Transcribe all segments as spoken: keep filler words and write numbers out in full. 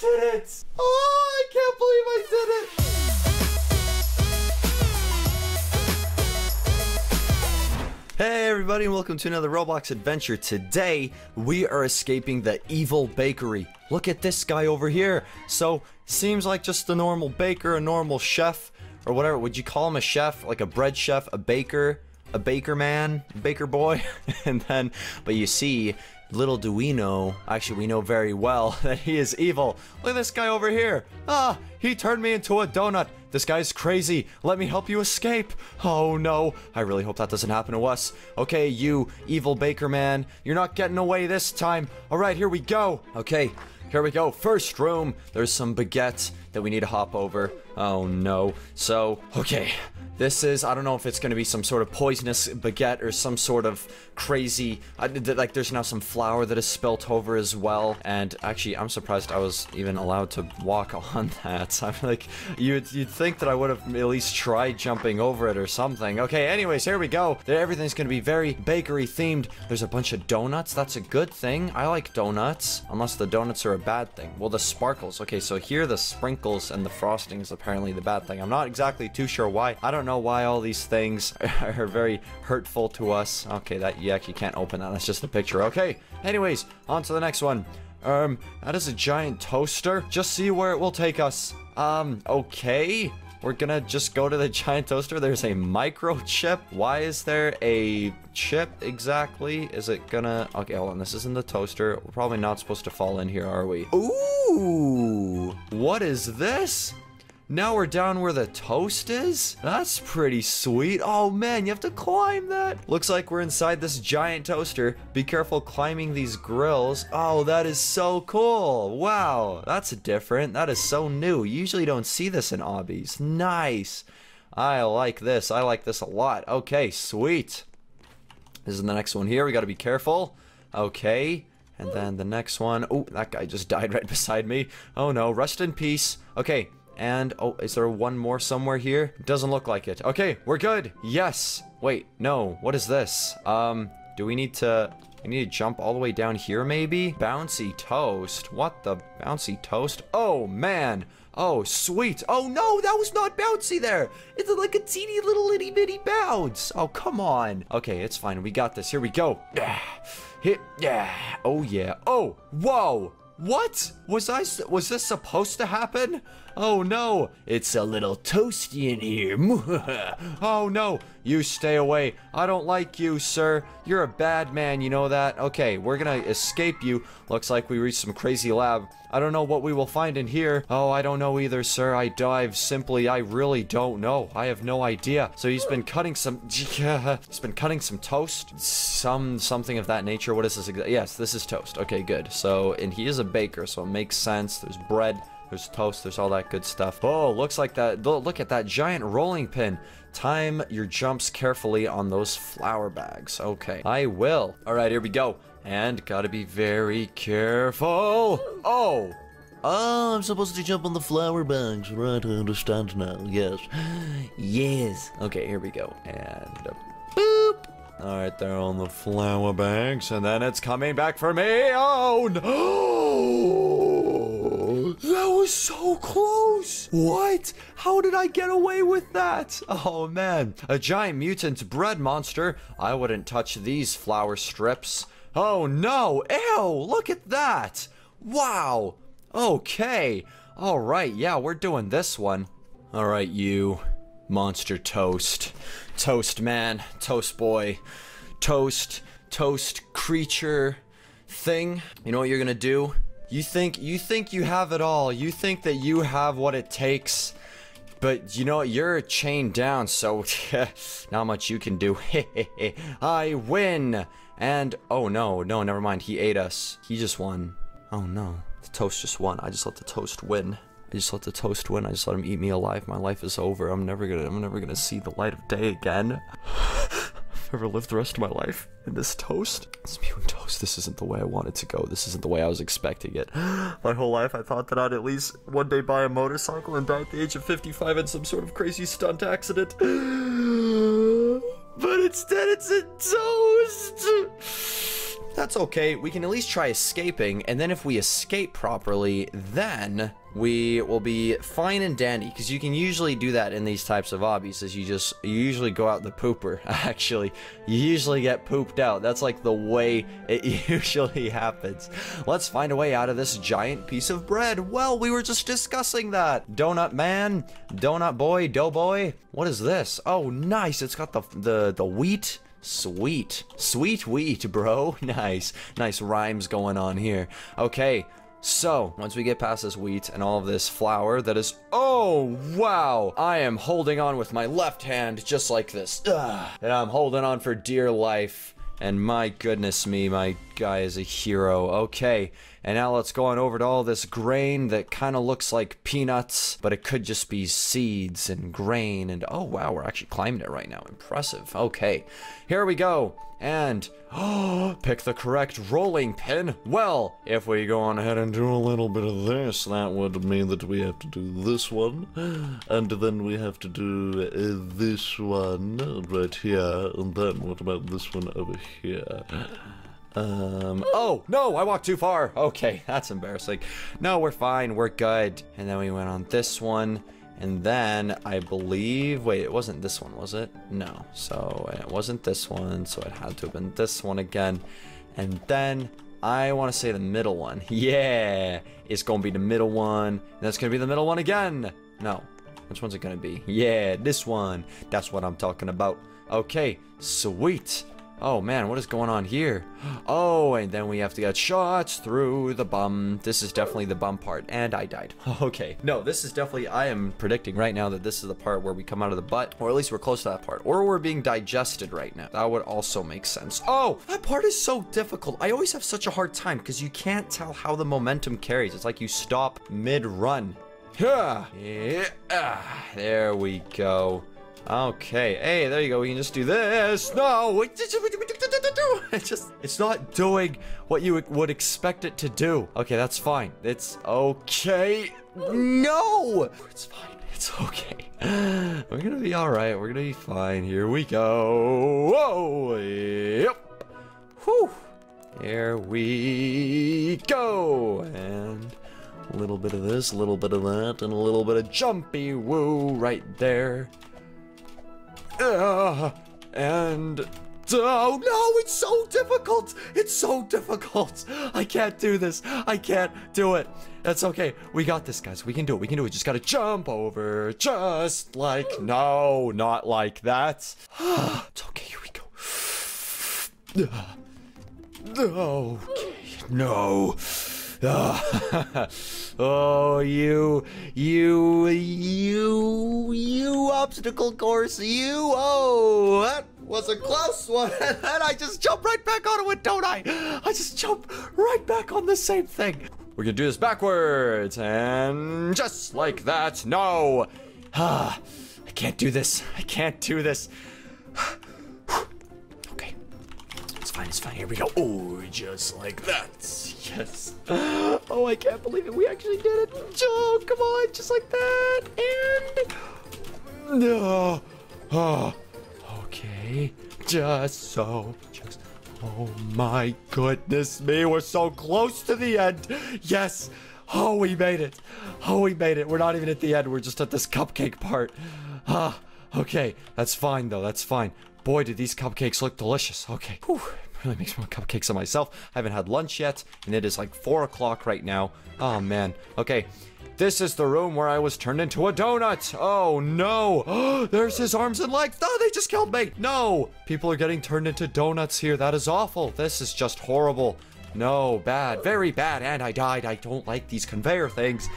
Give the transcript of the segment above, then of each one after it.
did it! Oh, I can't believe I did it! Hey everybody, and welcome to another Roblox adventure. Today, we are escaping the evil bakery. Look at this guy over here. So, seems like just a normal baker, a normal chef, or whatever. Would you call him a chef? Like a bread chef, a baker, a baker man, baker boy? And then, but you see, little do we know, actually we know very well, that he is evil. Look at this guy over here. Ah, he turned me into a donut. This guy's crazy. Let me help you escape. Oh no, I really hope that doesn't happen to us. Okay, you evil baker man, you're not getting away this time. All right, here we go. Okay, here we go. First room, there's some baguette that we need to hop over. Oh no. So, okay, this is, I don't know if it's going to be some sort of poisonous baguette or some sort of crazy, I, like there's now some flour that is spilt over as well. And actually, I'm surprised I was even allowed to walk on that. I'm like, you'd, you'd think that I would have at least tried jumping over it or something. Okay, anyways, here we go. There, everything's going to be very bakery themed. There's a bunch of donuts. That's a good thing. I like donuts, unless the donuts are a bad thing. Well, the sparkles. Okay, so here the sprinkles and the frosting is apparently the bad thing. I'm not exactly too sure why. I don't know why all these things are very hurtful to us. Okay, that you actually can't open that. That's just a picture. Okay, anyways, on to the next one. Um, that is a giant toaster. Just see where it will take us. Um, okay. We're gonna just go to the giant toaster. There's a microchip. Why is there a chip exactly? Is it gonna... Okay, hold on. This isn't the toaster. We're probably not supposed to fall in here, are we? Ooh! What is this? Now we're down where the toast is? That's pretty sweet. Oh man, you have to climb that. Looks like we're inside this giant toaster. Be careful climbing these grills. Oh, that is so cool. Wow, that's different. That is so new. You usually don't see this in obbies. Nice. I like this. I like this a lot. Okay, sweet. This is the next one here. We gotta be careful. Okay. And then the next one. Oh, that guy just died right beside me. Oh no, rest in peace. Okay. And, oh, is there one more somewhere here? Doesn't look like it. Okay, we're good. Yes. Wait, no. What is this? Um, do we need to... I need to jump all the way down here, maybe? Bouncy toast. What the... Bouncy toast? Oh, man. Oh, sweet. Oh, no, that was not bouncy there. It's like a teeny little itty bitty bounce. Oh, come on. Okay, it's fine. We got this. Here we go. Hit. Yeah. Oh, yeah. Oh, whoa. What? Was I, was this supposed to happen? Oh no, it's a little toasty in here. Oh no, you stay away. I don't like you, sir. You're a bad man, you know that? Okay, we're gonna escape you. Looks like we reached some crazy lab. I don't know what we will find in here. Oh, I don't know either, sir. I dive simply, I really don't know. I have no idea. So he's been cutting some, he's been cutting some toast. Some, something of that nature. What is this? Yes, this is toast. Okay, good. So, and he is a baker, so it makes sense. There's bread, there's toast, there's all that good stuff. Oh, looks like that. Look at that giant rolling pin. Time your jumps carefully on those flour bags. Okay, I will. All right, here we go. And gotta be very careful. Oh, oh, I'm supposed to jump on the flour bags. Right, I understand now. Yes. Yes. Okay, here we go. And boop. All right, they're on the flour bags, and then it's coming back for me. Oh, no. That was so close. What? How did I get away with that? Oh, man. A giant mutant bread monster. I wouldn't touch these flour strips. Oh, no. Ew, look at that. Wow. Okay. All right, yeah, we're doing this one. All right, you... monster toast. Toast man, toast boy, toast, toast creature thing. You know what you're gonna do? You think, you think you have it all. You think that you have what it takes, but you know what? You're chained down, so not much you can do. I win. And, oh no, no, never mind. He ate us. He just won. Oh no, the toast just won. I just let the toast win. I just let the toast win. I just let him eat me alive. My life is over. I'm never gonna I'm never gonna see the light of day again. I've never lived the rest of my life in this toast. This mutant toast, this isn't the way I wanted to go. This isn't the way I was expecting it. My whole life I thought that I'd at least one day buy a motorcycle and die at the age of fifty-five in some sort of crazy stunt accident. But instead it's a toast! That's okay, we can at least try escaping, and then if we escape properly, then we will be fine and dandy, because you can usually do that in these types of hobbies, is you just you usually go out the pooper, actually. You usually get pooped out. That's like the way it usually happens. Let's find a way out of this giant piece of bread. Well, we were just discussing that. Donut man, donut boy, doughboy. What is this? Oh, nice. It's got the the the wheat. Sweet. Sweet wheat, bro. Nice. Nice rhymes going on here. Okay. So, once we get past this wheat and all of this flour that is- oh, wow! I am holding on with my left hand just like this. Ugh. And I'm holding on for dear life. And my goodness me, my guy is a hero. Okay, and now let's go on over to all this grain that kind of looks like peanuts, but it could just be seeds and grain and- oh, wow, we're actually climbing it right now. Impressive. Okay, here we go. And, oh, pick the correct rolling pin. Well, if we go on ahead and do a little bit of this, that would mean that we have to do this one, and then we have to do uh, this one right here, and then what about this one over here? Um, oh, no, I walked too far. Okay, that's embarrassing. No, we're fine, we're good. And then we went on this one. And then, I believe, wait, it wasn't this one, was it? No. So, and it wasn't this one, so it had to have been this one again. And then, I want to say the middle one. Yeah! It's going to be the middle one. And that's going to be the middle one again! No. Which one's it going to be? Yeah, this one. That's what I'm talking about. Okay, sweet. Oh, man, what is going on here? Oh, and then we have to get shots through the bum. This is definitely the bum part, and I died. Okay. No, this is definitely, I am predicting right now that this is the part where we come out of the butt, or at least we're close to that part, or we're being digested right now. That would also make sense. Oh, that part is so difficult. I always have such a hard time because you can't tell how the momentum carries. It's like you stop mid-run. Yeah. Yeah. There we go. Okay, hey, there you go, we can just do this. No, it's just, it's not doing what you would expect it to do. Okay, that's fine. It's okay. No! It's fine, it's okay. We're gonna be all right, we're gonna be fine. Here we go. Whoa, yep. Whew. Here we go, and a little bit of this, a little bit of that, and a little bit of jumpy woo right there. Uh, and oh no, it's so difficult. It's so difficult. I can't do this. I can't do it. That's okay. We got this, guys. We can do it. We can do it. Just gotta jump over. Just like no, not like that. It's okay. Here we go. Okay. No. Oh, you, you, you, you obstacle course, you, oh, that was a close one, and I just jump right back onto it, don't I? I just jump right back on the same thing. We're gonna do this backwards, and just like that, no. Ah, I can't do this, I can't do this. Fine, it's fine. Here we go. Oh, just like that. Yes. Oh, I can't believe it. We actually did it. Oh, come on. Just like that. And... no. Oh. Okay. Just so. Just... oh, my goodness me. We're so close to the end. Yes. Oh, we made it. Oh, we made it. We're not even at the end. We're just at this cupcake part. Ah. Okay. That's fine, though. That's fine. Boy, did these cupcakes look delicious. Okay. Whew. Really makes me want cupcakes on myself. I haven't had lunch yet, and it is like four o'clock right now. Oh, man. Okay. This is the room where I was turned into a donut. Oh, no. There's his arms and legs. No, they just killed me. No. People are getting turned into donuts here. That is awful. This is just horrible. No, bad. Very bad. And I died. I don't like these conveyor things.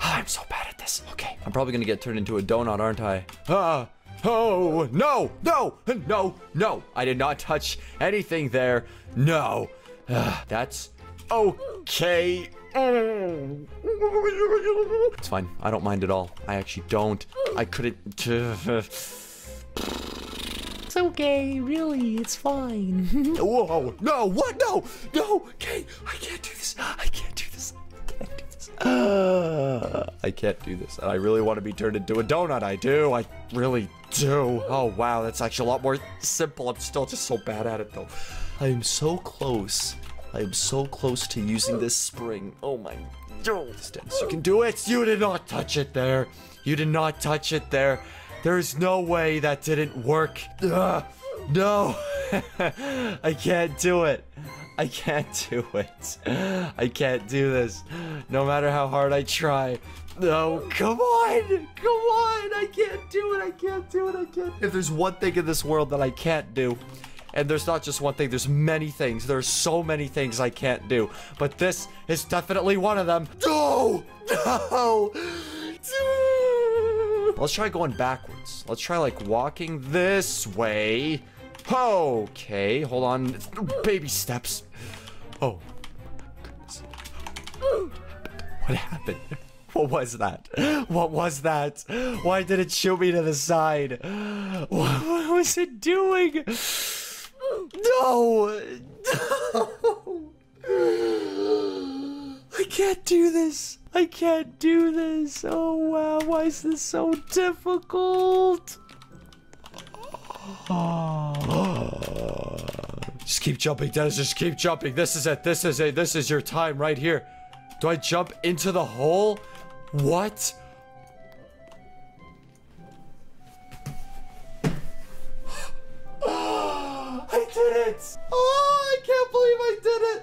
I'm so bad at this. Okay. I'm probably going to get turned into a donut, aren't I? Ah. Oh, no, no, no, no. I did not touch anything there. No. Uh, that's okay. It's fine. I don't mind at all. I actually don't. I couldn't. It's okay. Really, it's fine. Whoa, no, what? No, no. Okay, I can't do this. I can't do this. I can't do this. Uh, I can't do this. I really want to be turned into a donut. I do. I really do. Oh, wow, that's actually a lot more simple. I'm still just so bad at it, though. I am so close. I am so close to using this spring. Oh my. Oh, Dennis, you can do it. You did not touch it there. You did not touch it there. There is no way that didn't work. Ugh, no. I can't do it. I can't do it. I can't do this. No matter how hard I try. No, come on. Come on. I can't do it. I can't do it. I can't. If there's one thing in this world that I can't do, and there's not just one thing, there's many things. There's so many things I can't do. But this is definitely one of them. No! No! Let's try going backwards. Let's try, like, walking this way. Okay, hold on. Baby steps. Oh. Goodness. What happened? What was that? What was that? Why did it shoot me to the side? What, what was it doing? No! No! I can't do this. I can't do this. Oh, wow. Why is this so difficult? Oh. Just keep jumping, Dennis. Just keep jumping. This is it. This is it. This is your time right here. Do I jump into the hole? What? Oh, I can't believe I did it.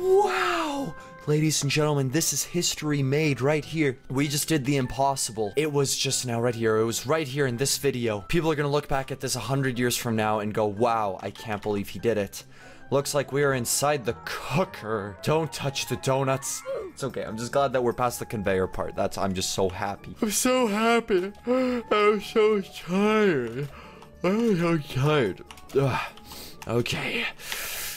Wow. Ladies and gentlemen, this is history made right here. We just did the impossible. It was just now right here. It was right here in this video. People are going to look back at this a hundred years from now and go, wow, I can't believe he did it. Looks like we are inside the cooker. Don't touch the donuts. It's okay. I'm just glad that we're past the conveyor part. That's, I'm just so happy. I'm so happy. I'm so tired. I'm so tired. Ugh. Okay.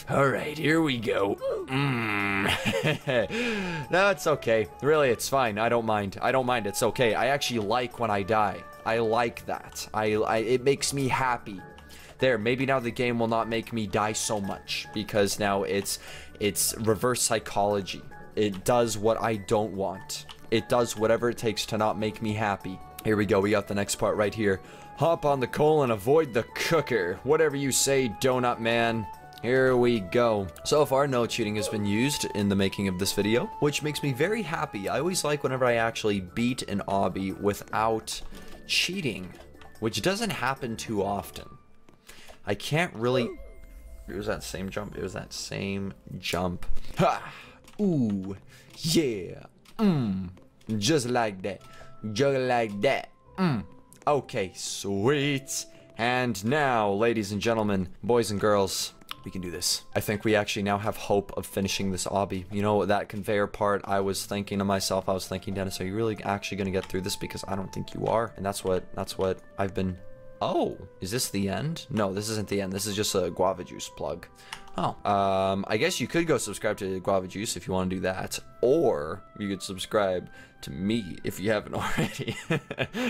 All right, here we go. Mm. No, it's okay. Really, it's fine. I don't mind. I don't mind. It's okay. I actually like when I die. I like that. I, I it makes me happy. There, maybe now the game will not make me die so much because now it's it's reverse psychology. It does what I don't want. It does whatever it takes to not make me happy. Here we go. We got the next part right here. Hop on the coal and avoid the cooker. Whatever you say, donut man. Here we go. So far, no cheating has been used in the making of this video, which makes me very happy. I always like whenever I actually beat an obby without cheating, which doesn't happen too often. I can't really... It was that same jump. It was that same jump. Ha! Ooh. Yeah. Mmm. Just like that. Just like that. Mmm. Okay, sweet. And now, ladies and gentlemen, boys and girls, we can do this. I think we actually now have hope of finishing this obby. You know, that conveyor part, I was thinking to myself, I was thinking, Dennis, are you really actually going to get through this? Because I don't think you are. And that's what, that's what I've been... Oh, is this the end? No, this isn't the end. This is just a Guava Juice plug. Oh, um, I guess you could go subscribe to Guava Juice if you want to do that, or you could subscribe to me if you haven't already.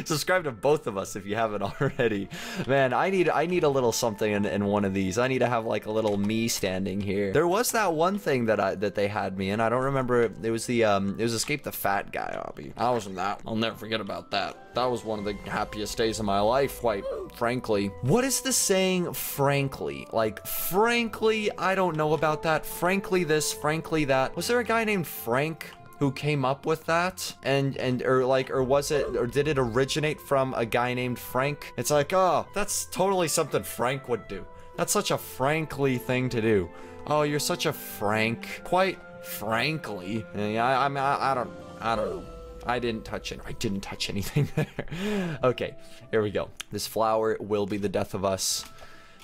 Subscribe to both of us if you haven't already. Man, I need I need a little something in, in one of these. I need to have like a little me standing here. There was that one thing that I that they had me in. I don't remember. It was the um, it was Escape the Fat Guy obby. I was in that. I'll never forget about that. That was one of the happiest days of my life, quite frankly. What is the saying? Frankly, like frankly. I don't know about that. Frankly this, frankly that. Was there a guy named Frank who came up with that? And, and, or like, or was it, or did it originate from a guy named Frank? It's like, oh, that's totally something Frank would do. That's such a frankly thing to do. Oh, you're such a Frank. Quite frankly. I, I, I, I don't, I don't know. I didn't touch it. I didn't touch anything there. Okay, here we go. This flower will be the death of us.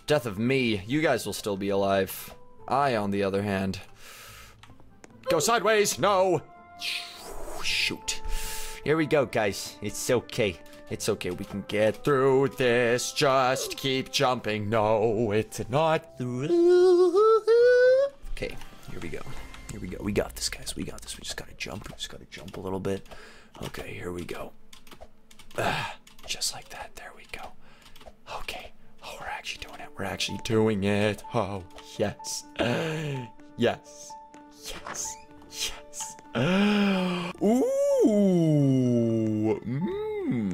Death of me. You guys will still be alive. I, on the other hand, go sideways. No. Shoot. Here we go, guys. It's okay. It's okay. We can get through this. Just keep jumping. No, it's not through. Okay. Here we go. Here we go. We got this, guys. We got this. We just gotta jump. We just gotta jump a little bit. Okay. Here we go. Ah, just like that. There we go. Okay. Oh, we're actually doing it. We're actually doing it. Oh, yes. Uh, yes. Yes. Yes. Uh, ooh. Mmm.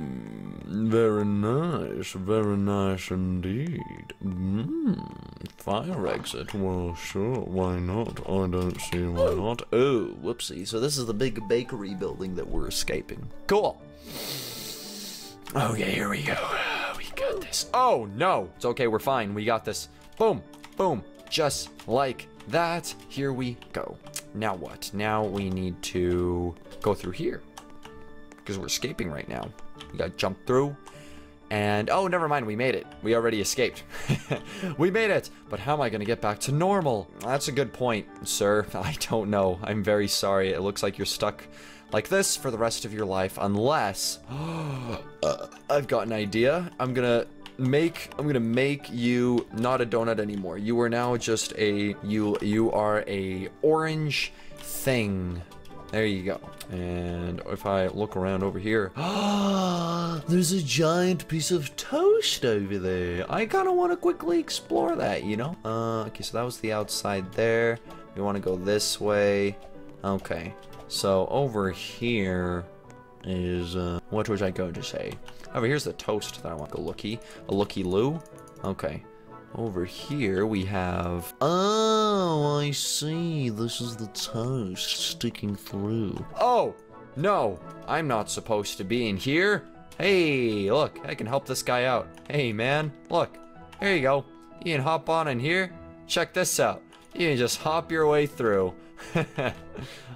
Very nice. Very nice indeed. Mmm, fire exit. Well, sure, why not? I don't see why not. Oh, whoopsie. So this is the big bakery building that we're escaping. Cool. Okay, here we go. We got this. Oh, no. It's okay, we're fine. We got this. Boom, boom. Just like that. Here we go. Now what? Now we need to go through here. Because we're escaping right now. We gotta jump through. And, oh, never mind, we made it. We already escaped. We made it! But how am I gonna get back to normal? That's a good point, sir. I don't know. I'm very sorry. It looks like you're stuck like this for the rest of your life, unless... uh, I've got an idea. I'm gonna make... I'm gonna make you not a donut anymore. You are now just a... You, you are a orange thing. There you go. And if I look around over here, there's a giant piece of toast over there. I kind of want to quickly explore that, you know? Uh, okay, so that was the outside there. We want to go this way. Okay, so over here is, uh, what was I going to say? Over here's the toast that I want. A looky, a looky-loo. Okay. Over here, we have... Oh, I see. This is the toast sticking through. Oh, no. I'm not supposed to be in here. Hey, look. I can help this guy out. Hey, man. Look. There you go. You can hop on in here. Check this out. You can just hop your way through.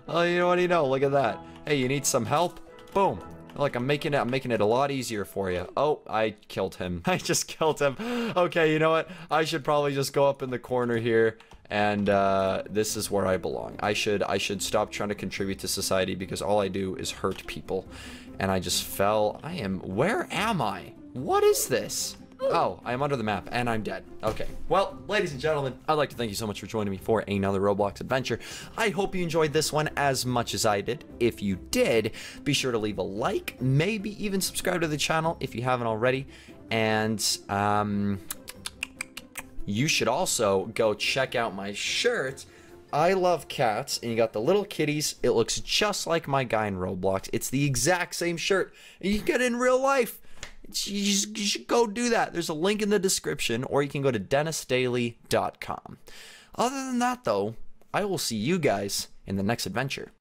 Oh, you know what do you know? Look at that. Hey, you need some help? Boom. Like, I'm making it, I'm making it a lot easier for you. Oh, I killed him. I just killed him. Okay, you know what? I should probably just go up in the corner here, and uh, this is where I belong. I should, I should stop trying to contribute to society because all I do is hurt people. And I just fell. I am, where am I? What is this? Oh, I'm under the map, and I'm dead. Okay. Well, ladies and gentlemen, I'd like to thank you so much for joining me for another Roblox adventure. I hope you enjoyed this one as much as I did. If you did, be sure to leave a like, maybe even subscribe to the channel if you haven't already. And, um, you should also go check out my shirt. I love cats, and you got the little kitties. It looks just like my guy in Roblox. It's the exact same shirt. You can get it in real life. You, just, you should go do that. There's a link in the description, or you can go to denis daily dot com. Other than that, though, I will see you guys in the next adventure.